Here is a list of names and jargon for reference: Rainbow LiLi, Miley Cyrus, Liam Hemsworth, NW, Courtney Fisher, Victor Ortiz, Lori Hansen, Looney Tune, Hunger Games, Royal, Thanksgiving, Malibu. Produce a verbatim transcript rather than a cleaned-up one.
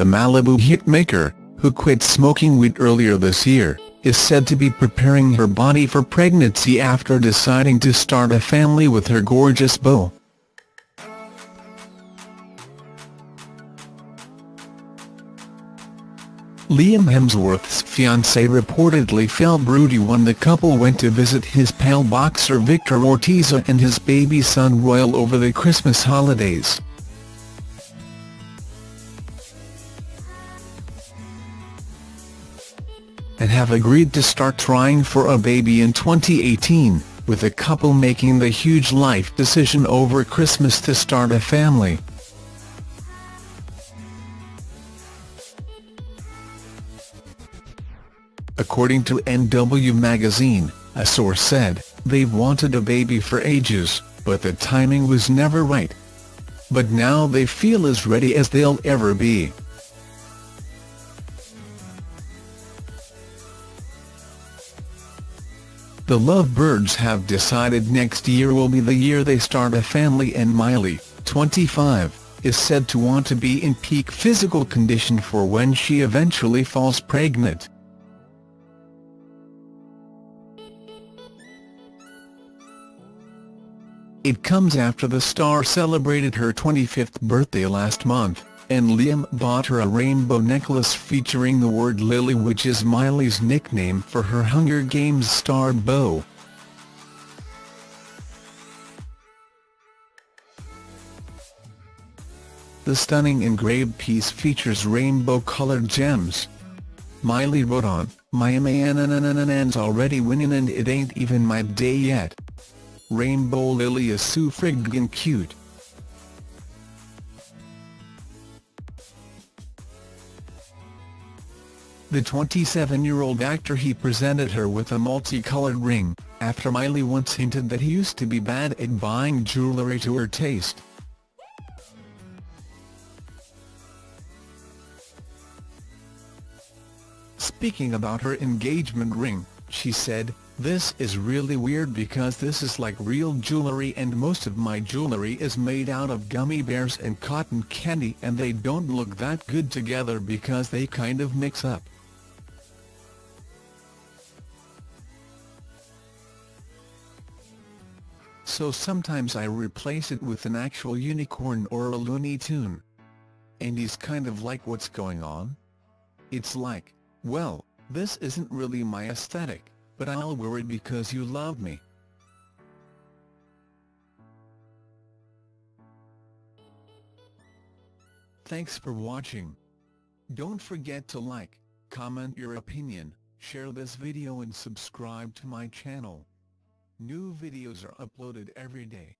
The Malibu hitmaker, who quit smoking weed earlier this year, is said to be preparing her body for pregnancy after deciding to start a family with her gorgeous beau. Liam Hemsworth's fiancée reportedly fell broody when the couple went to visit his pal boxer Victor Ortiz and his baby son Royal over the Christmas holidays. And have agreed to start trying for a baby in twenty eighteen, with the couple making the huge life decision over Christmas to start a family. According to N W magazine, a source said, "They've wanted a baby for ages, but the timing was never right. But now they feel as ready as they'll ever be." The lovebirds have decided next year will be the year they start a family, and Miley, twenty-five, is said to want to be in peak physical condition for when she eventually falls pregnant. It comes after the star celebrated her twenty-fifth birthday last month, and Liam bought her a rainbow necklace featuring the word Lily, which is Miley's nickname for her Hunger Games star beau. The stunning engraved piece features rainbow-colored gems. Miley wrote on, "My man's already winning and it ain't even my day yet. Rainbow Lily is so friggin' cute." The twenty-seven-year-old actor he presented her with a multicolored ring, after Miley once hinted that he used to be bad at buying jewelry to her taste. Speaking about her engagement ring, she said, "This is really weird because this is like real jewelry, and most of my jewelry is made out of gummy bears and cotton candy, and they don't look that good together because they kind of mix up." "So sometimes I replace it with an actual unicorn or a Looney Tune. And he's kind of like, what's going on? It's like, well, this isn't really my aesthetic, but I'll wear it because you love me." Thanks for watching. Don't forget to like, comment your opinion, share this video and subscribe to my channel. New videos are uploaded every day.